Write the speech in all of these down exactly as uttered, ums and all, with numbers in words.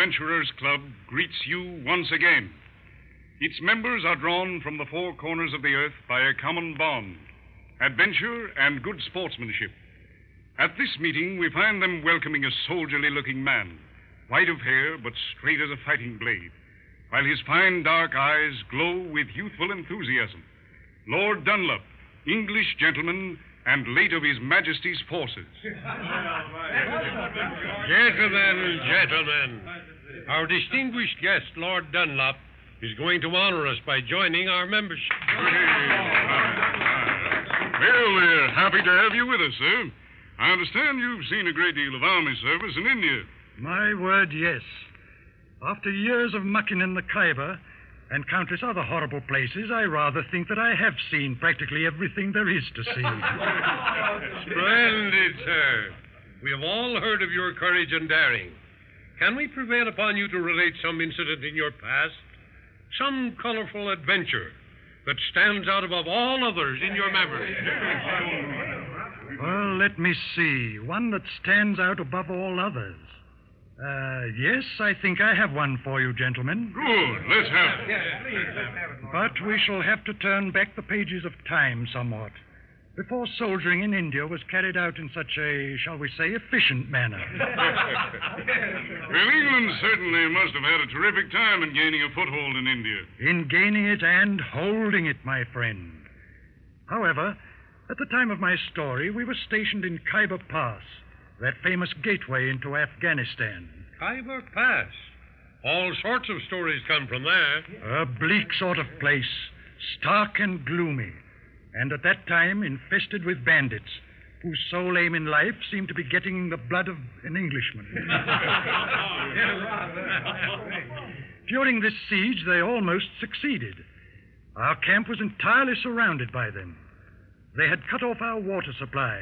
Adventurers Club greets you once again. Its members are drawn from the four corners of the earth by a common bond, adventure and good sportsmanship. At this meeting, we find them welcoming a soldierly-looking man, white of hair but straight as a fighting blade, while his fine dark eyes glow with youthful enthusiasm. Lord Dunlop, English gentleman and late of His Majesty's forces. Gentlemen, gentlemen, our distinguished guest, Lord Dunlop, is going to honor us by joining our membership. Well, we're happy to have you with us, sir. I understand you've seen a great deal of army service in India. My word, yes. After years of mucking in the Khyber and countless other horrible places, I rather think that I have seen practically everything there is to see. Splendid, sir. We have all heard of your courage and daring. Can we prevail upon you to relate some incident in your past, some colorful adventure that stands out above all others in your memory? Well, let me see. One that stands out above all others. Uh, yes, I think I have one for you, gentlemen. Good. Let's have it. Yeah, please, let's have it. But we shall have to turn back the pages of time somewhat. Before soldiering in India was carried out in such a, shall we say, efficient manner. Well, England certainly must have had a terrific time in gaining a foothold in India. In gaining it and holding it, my friend. However, at the time of my story, we were stationed in Khyber Pass, that famous gateway into Afghanistan. Khyber Pass? All sorts of stories come from there. A bleak sort of place, stark and gloomy, and at that time infested with bandits, whose sole aim in life seemed to be getting the blood of an Englishman. During this siege, they almost succeeded. Our camp was entirely surrounded by them. They had cut off our water supply.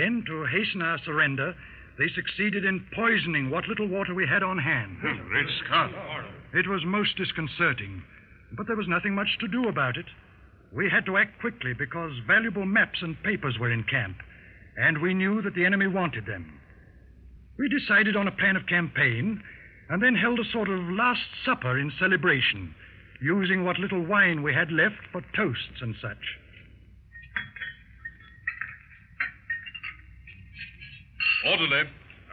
Then, to hasten our surrender, they succeeded in poisoning what little water we had on hand. Great Scott. It was most disconcerting, but there was nothing much to do about it. We had to act quickly because valuable maps and papers were in camp, and we knew that the enemy wanted them. We decided on a plan of campaign and then held a sort of last supper in celebration, using what little wine we had left for toasts and such. Orderly,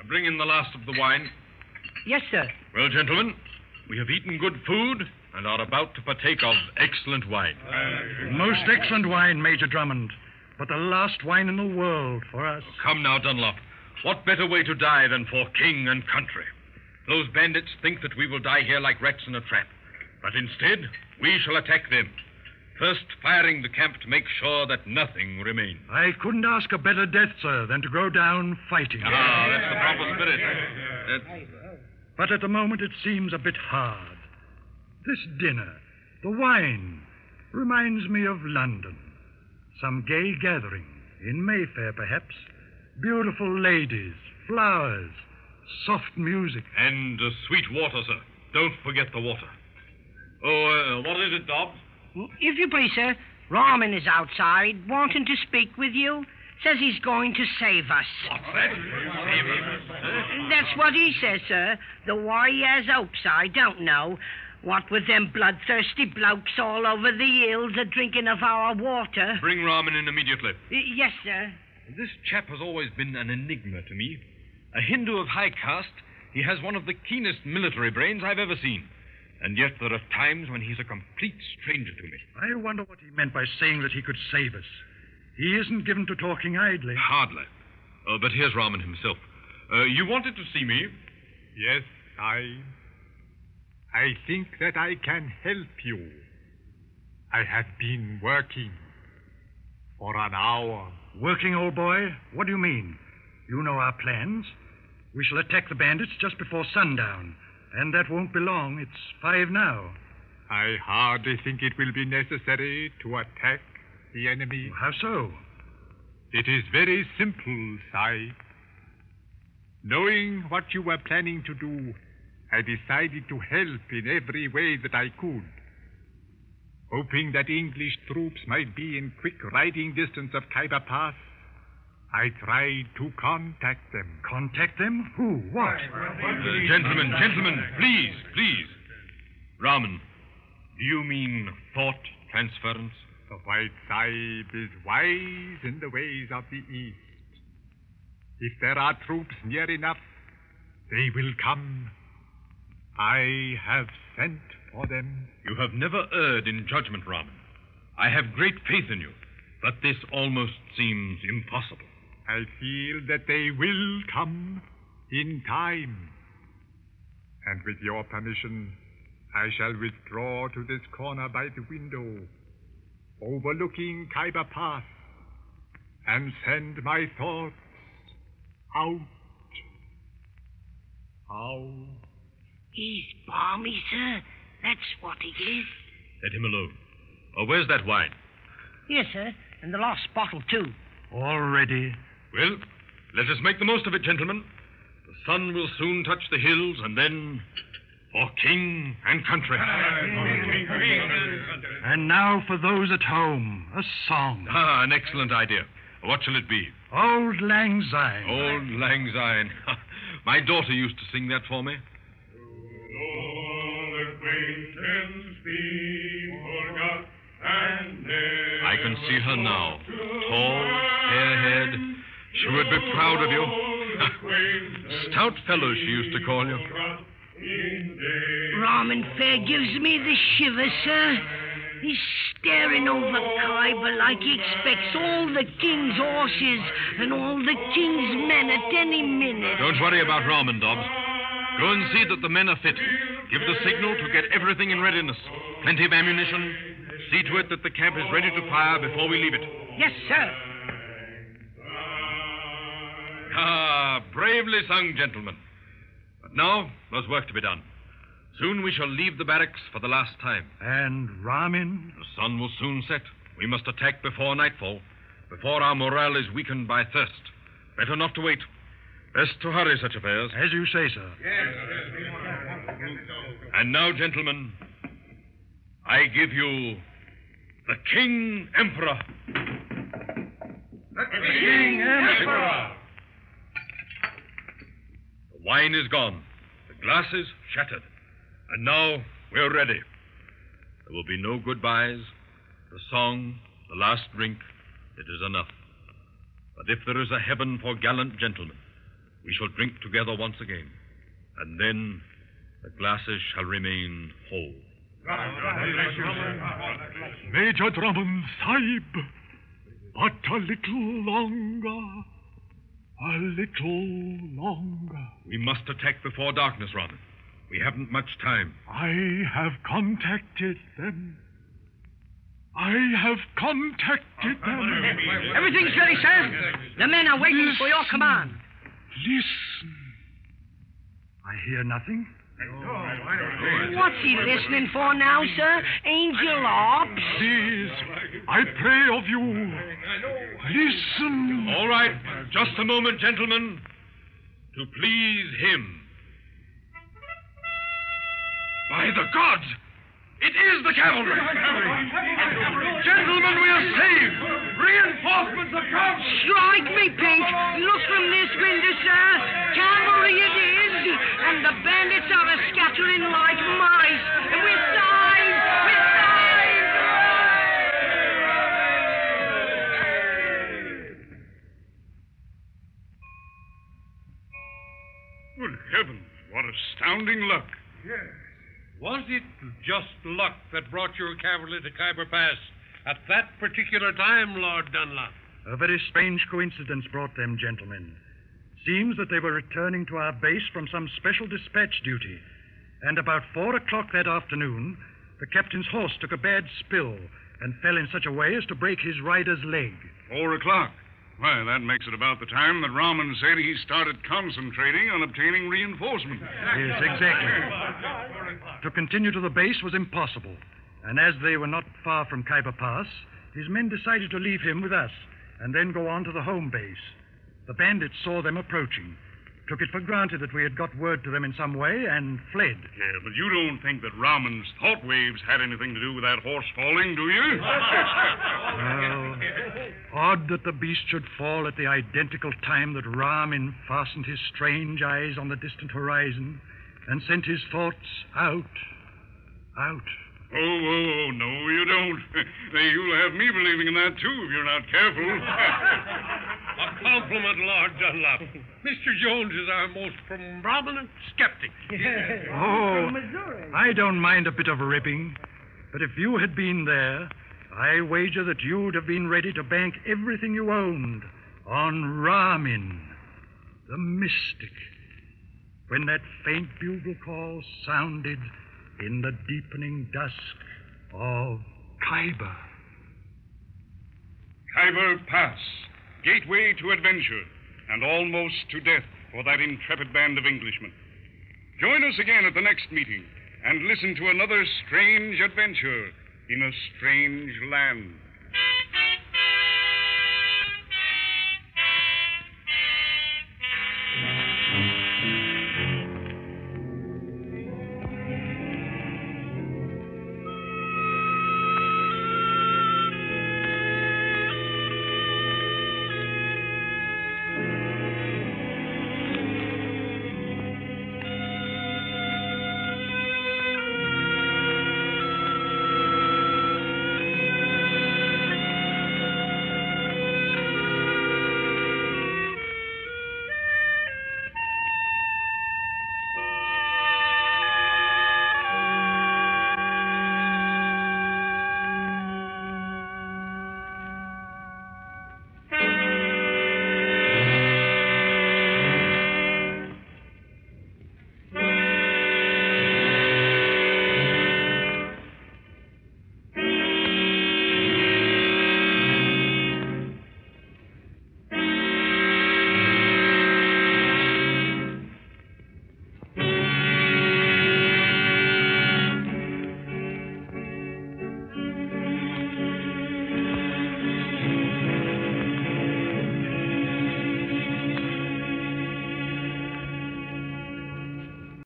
bring in the last of the wine. Yes, sir. Well, gentlemen, we have eaten good food and are about to partake of excellent wine. Uh, Most excellent wine, Major Drummond, but the last wine in the world for us. Oh, come now, Dunlop. What better way to die than for king and country? Those bandits think that we will die here like rats in a trap, but instead, we shall attack them. First, firing the camp to make sure that nothing remains. I couldn't ask a better death, sir, than to go down fighting. Ah, that's the proper spirit. That's... But at the moment, it seems a bit hard. This dinner, the wine, reminds me of London. Some gay gathering, in Mayfair perhaps. Beautiful ladies, flowers, soft music. And uh, sweet water, sir. Don't forget the water. Oh, uh, what is it, Dobbs? If you please, sir, Raman is outside, wanting to speak with you. Says he's going to save us. What's that? Save us? That's what he says, sir. Though why he has hopes, I don't know. What with them bloodthirsty blokes all over the hills a drinking of our water. Bring Raman in immediately. Yes, sir. This chap has always been an enigma to me. A Hindu of high caste, he has one of the keenest military brains I've ever seen. And yet there are times when he's a complete stranger to me. I wonder what he meant by saying that he could save us. He isn't given to talking idly. Hardly. Uh, but here's Raman himself. Uh, you wanted to see me? Yes, I... I think that I can help you. I have been working for an hour. Working, old boy? What do you mean? You know our plans. We shall attack the bandits just before sundown. And that won't be long. It's five now. I hardly think it will be necessary to attack the enemy. How so? It is very simple, Sahib. Knowing what you were planning to do, I decided to help in every way that I could, hoping that English troops might be in quick riding distance of Khyber Pass. I tried to contact them. Contact them? Who? What? Uh, gentlemen, gentlemen, please, please. Raman, do you mean thought transference? The White Sahib is wise in the ways of the East. If there are troops near enough, they will come. I have sent for them. You have never erred in judgment, Raman. I have great faith in you, but this almost seems impossible. I feel that they will come in time. And with your permission, I shall withdraw to this corner by the window, overlooking Khyber Pass, and send my thoughts out. Out. He's balmy, sir. That's what it is. Let him alone. Oh, where's that wine? Yes, sir. And the last bottle, too. Already? Well, let us make the most of it, gentlemen. The sun will soon touch the hills, and then for king and country. And now for those at home, a song. Ah, an excellent idea. What shall it be? Auld Lang Syne. Auld Lang Syne. My daughter used to sing that for me. I can see her now. Tall, fair-haired. She would be proud of you. Stout fellow, she used to call you. Ramen Fair gives me the shiver, sir. He's staring over Khyber like he expects all the king's horses and all the king's men at any minute. Don't worry about Ramen, Dobbs. Go and see that the men are fit. Give the signal to get everything in readiness. Plenty of ammunition. See to it that the camp is ready to fire before we leave it. Yes, sir. Ah, bravely sung, gentlemen. But now, there's work to be done. Soon we shall leave the barracks for the last time. And Ramin? The sun will soon set. We must attack before nightfall, before our morale is weakened by thirst. Better not to wait. Best to hurry such affairs. As you say, sir. Yes. And now, gentlemen, I give you the King Emperor. The King Emperor! The wine is gone. The glasses shattered. And now we're ready. There will be no goodbyes. The song, the last drink, it is enough. But if there is a heaven for gallant gentlemen, we shall drink together once again. And then the glasses shall remain whole. Major Drummond Sahib, but a little longer. A little longer. We must attack before darkness, Raman. We haven't much time. I have contacted them. I have contacted them. Everything's ready, sir. The men are waiting listen, for your command. Listen. I hear nothing. What's he listening for now, sir? Angel ops? Please, I pray of you, listen. All right, just a moment, gentlemen, to please him. By the gods, it is the cavalry. Gentlemen, we are saved. Reinforcements have come. Strike me, Pink. Look from this window, sir. Cavalry it is. And the bandits are a scattering like mice. And we're saved! We're saved! Good heavens, what astounding luck. Yes. Was it just luck that brought your cavalry to Khyber Pass at that particular time, Lord Dunlop? A very strange coincidence brought them, gentlemen. Seems that they were returning to our base from some special dispatch duty. And about four o'clock that afternoon, the captain's horse took a bad spill and fell in such a way as to break his rider's leg. Four o'clock? Why, that makes it about the time that Raman said he started concentrating on obtaining reinforcements. Yes, exactly. To continue to the base was impossible. And as they were not far from Khyber Pass, his men decided to leave him with us and then go on to the home base. The bandits saw them approaching, took it for granted that we had got word to them in some way, and fled. Yeah, but you don't think that Raman's thought waves had anything to do with that horse falling, do you? Well, Odd that the beast should fall at the identical time that Ramin fastened his strange eyes on the distant horizon and sent his thoughts out, out. Oh, oh, oh, no, you don't. You'll have me believing in that, too, if you're not careful. A compliment, Lord Dunlop. Mister Jones is our most prominent skeptic. Oh, I don't mind a bit of ripping, but if you had been there, I wager that you'd have been ready to bank everything you owned on Ramin, the mystic. When that faint bugle call sounded in the deepening dusk of Khyber. Khyber Pass, gateway to adventure, and almost to death for that intrepid band of Englishmen. Join us again at the next meeting and listen to another strange adventure in a strange land.